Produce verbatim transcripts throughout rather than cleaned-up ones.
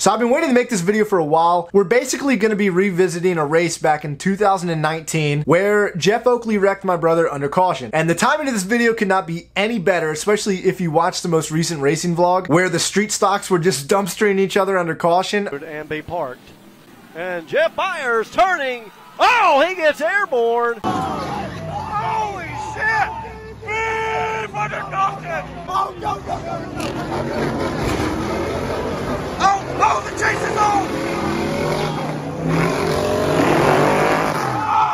So I've been waiting to make this video for a while. We're basically going to be revisiting a race back in two thousand nineteen where Jeff Oakley wrecked my brother under caution. And the timing of this video could not be any better, especially if you watch the most recent racing vlog where the street stocks were just dumpstering each other under caution. And be parked. And Jeff Byers turning. Oh, he gets airborne. Holy shit! Move under caution! Oh, go, go, go, go, go, go. Oh, oh, the chase is on!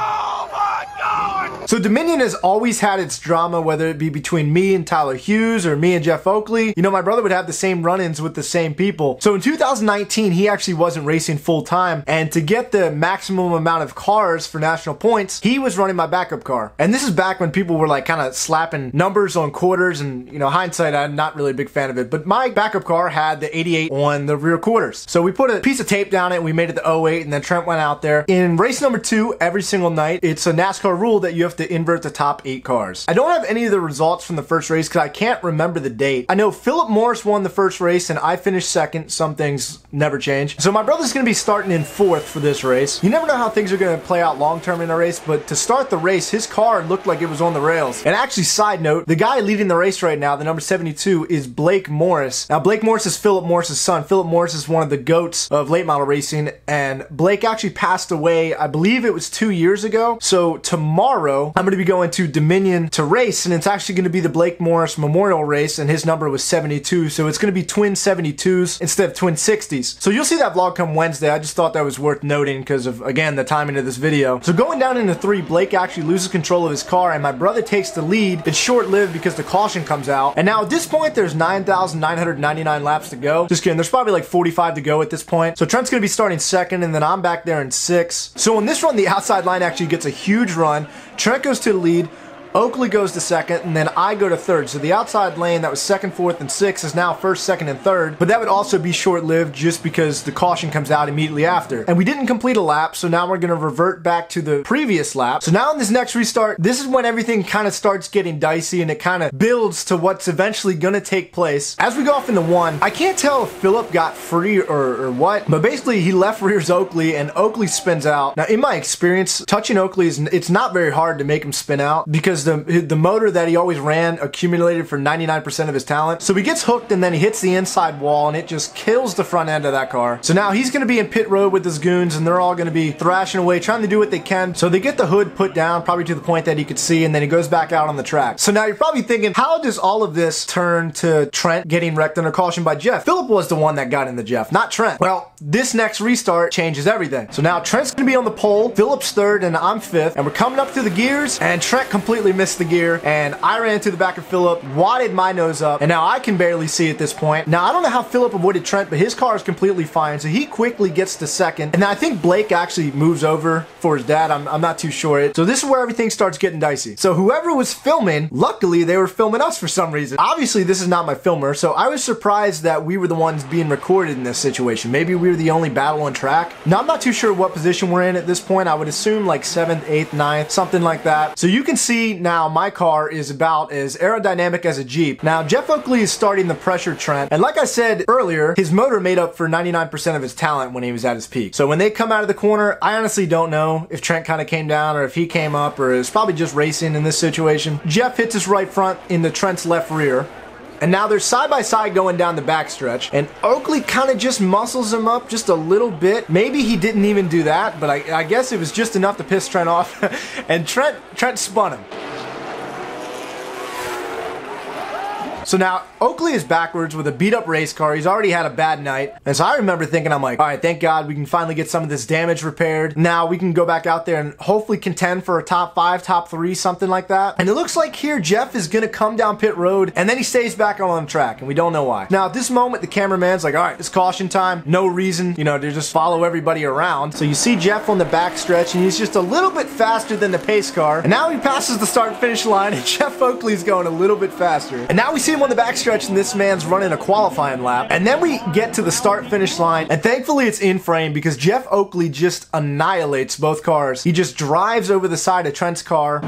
Oh my God! So Dominion has always had its drama, whether it be between me and Tyler Hughes or me and Jeff Oakley. You know, my brother would have the same run-ins with the same people. So in two thousand nineteen, he actually wasn't racing full-time, and to get the maximum amount of cars for national points, he was running my backup car. And this is back when people were like kind of slapping numbers on quarters, and you know, hindsight, I'm not really a big fan of it, but my backup car had the eighty-eight on the rear quarters. So we put a piece of tape down it, and we made it the oh eight, and then Trent went out there. In race number two, every single night, it's a NASCAR rule that you have to invert the top eight cars. I don't have any of the results from the first race because I can't remember the date. I know Philip Morris won the first race and I finished second. Some things never change. So my brother's going to be starting in fourth for this race. You never know how things are going to play out long term in a race, but to start the race, his car looked like it was on the rails. And actually, side note, the guy leading the race right now, the number seventy-two, is Blake Morris. Now, Blake Morris is Philip Morris's son. Philip Morris is one of the goats of late model racing, and Blake actually passed away, I believe it was two years ago. So tomorrow, I'm going to be going to Dominion to race, and it's actually going to be the Blake Morris Memorial Race, and his number was seventy-two, so it's going to be twin seventy-twos instead of twin sixties. So you'll see that vlog come Wednesday. I just thought that was worth noting because of, again, the timing of this video. So going down into three, Blake actually loses control of his car, and my brother takes the lead. It's short-lived because the caution comes out, and now at this point, there's nine thousand nine hundred ninety-nine laps to go. Just kidding, there's probably like forty-five to go at this point. So Trent's going to be starting second, and then I'm back there in sixth. So in this run, the outside line actually gets a huge run. Trent goes to the lead, Oakley goes to second, and then I go to third. So the outside lane that was second, fourth, and sixth is now first, second, and third. But that would also be short-lived just because the caution comes out immediately after. And we didn't complete a lap, so now we're going to revert back to the previous lap. So now in this next restart, this is when everything kind of starts getting dicey, and it kind of builds to what's eventually going to take place. As we go off into one, I can't tell if Phillip got free or, or what, but basically he left rears Oakley, and Oakley spins out. Now, in my experience, touching Oakley, is it's not very hard to make him spin out because The, the motor that he always ran accumulated for ninety-nine percent of his talent. So he gets hooked and then he hits the inside wall and it just kills the front end of that car. So now he's going to be in pit road with his goons and they're all going to be thrashing away, trying to do what they can. So they get the hood put down, probably to the point that he could see, and then he goes back out on the track. So now you're probably thinking, how does all of this turn to Trent getting wrecked under caution by Jeff? Philip was the one that got into Jeff, not Trent. Well, this next restart changes everything. So now Trent's going to be on the pole, Philip's third, and I'm fifth. And we're coming up through the gears and Trent completely missed the gear, and I ran to the back of Philip, wadded my nose up, and now I can barely see at this point. Now, I don't know how Philip avoided Trent, but his car is completely fine, so he quickly gets to second, and I think Blake actually moves over for his dad. I'm, I'm not too sure. So this is where everything starts getting dicey. So whoever was filming, luckily, they were filming us for some reason. Obviously, this is not my filmer, so I was surprised that we were the ones being recorded in this situation. Maybe we were the only battle on track. Now, I'm not too sure what position we're in at this point. I would assume like seventh, eighth, ninth, something like that. So you can see now my car is about as aerodynamic as a Jeep. Now Jeff Oakley is starting the pressure Trent, and like I said earlier, his motor made up for ninety-nine percent of his talent when he was at his peak. So when they come out of the corner, I honestly don't know if Trent kind of came down or if he came up, or it's probably just racing in this situation. Jeff hits his right front into Trent's left rear. And now they're side by side going down the backstretch, and Oakley kind of just muscles him up just a little bit. Maybe he didn't even do that, but I, I guess it was just enough to piss Trent off. And Trent, Trent spun him. So now Oakley is backwards with a beat up race car. He's already had a bad night. And so I remember thinking, I'm like, all right, thank God we can finally get some of this damage repaired. Now we can go back out there and hopefully contend for a top five, top three, something like that. And it looks like here Jeff is gonna come down pit road and then he stays back on track and we don't know why. Now at this moment, the cameraman's like, all right, it's caution time. No reason, you know, to just follow everybody around. So you see Jeff on the back stretch and he's just a little bit faster than the pace car. And now he passes the start finish line and Jeff Oakley's going a little bit faster. And now we see on the backstretch and this man's running a qualifying lap, and then we get to the start finish line, and thankfully it's in frame because Jeff Oakley just annihilates both cars. He just drives over the side of Trent's car.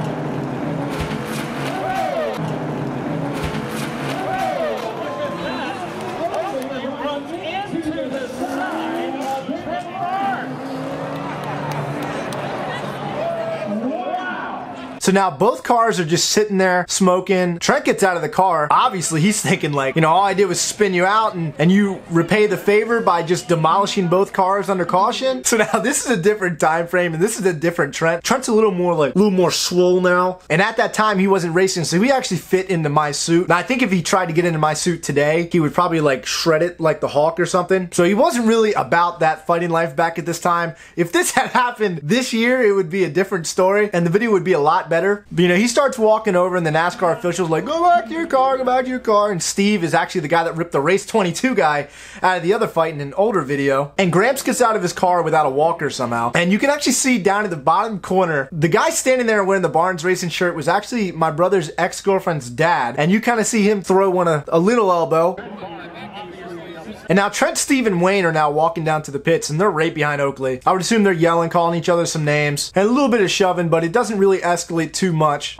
So now both cars are just sitting there smoking. Trent gets out of the car. Obviously, he's thinking like, you know, all I did was spin you out and, and you repay the favor by just demolishing both cars under caution. So now this is a different time frame and this is a different Trent. Trent's a little more like, a little more swole now. And at that time, he wasn't racing, so he actually fit into my suit. Now, I think if he tried to get into my suit today, he would probably like shred it like the Hawk or something. So he wasn't really about that fighting life back at this time. If this had happened this year, it would be a different story and the video would be a lot better. But you know, he starts walking over and the NASCAR official's like, go back to your car, go back to your car. And Steve is actually the guy that ripped the race twenty-two guy out of the other fight in an older video. And Gramps gets out of his car without a walker somehow. And you can actually see down at the bottom corner, the guy standing there wearing the Barnes Racing shirt was actually my brother's ex-girlfriend's dad. And you kind of see him throw one a, a little elbow. And now Trent, Steve, and Wayne are now walking down to the pits, and they're right behind Oakley. I would assume they're yelling, calling each other some names, and a little bit of shoving, but it doesn't really escalate too much.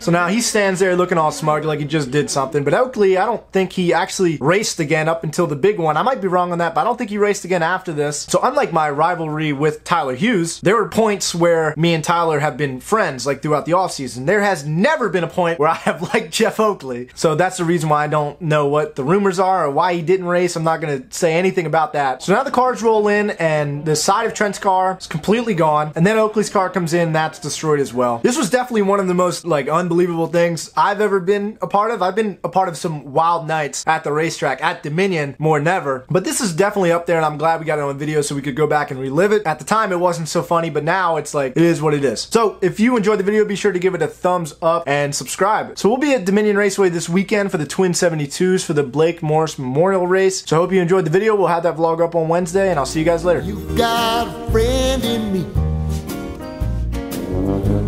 So now he stands there looking all smug like he just did something. But Oakley, I don't think he actually raced again up until the big one. I might be wrong on that, but I don't think he raced again after this. So unlike my rivalry with Tyler Hughes, there were points where me and Tyler have been friends like throughout the offseason. There has never been a point where I have liked Jeff Oakley. So that's the reason why I don't know what the rumors are or why he didn't race. I'm not going to say anything about that. So now the cars roll in and the side of Trent's car is completely gone. And then Oakley's car comes in, that's destroyed as well. This was definitely one of the most like unbelievable Unbelievable things I've ever been a part of. I've been a part of some wild nights at the racetrack, at Dominion, more than ever. But this is definitely up there, and I'm glad we got it on video so we could go back and relive it. At the time, it wasn't so funny, but now it's like, it is what it is. So if you enjoyed the video, be sure to give it a thumbs up and subscribe. So we'll be at Dominion Raceway this weekend for the Twin seventy-twos for the Blake Morris Memorial Race. So I hope you enjoyed the video. We'll have that vlog up on Wednesday, and I'll see you guys later. You've got a friend in me.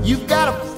You've got a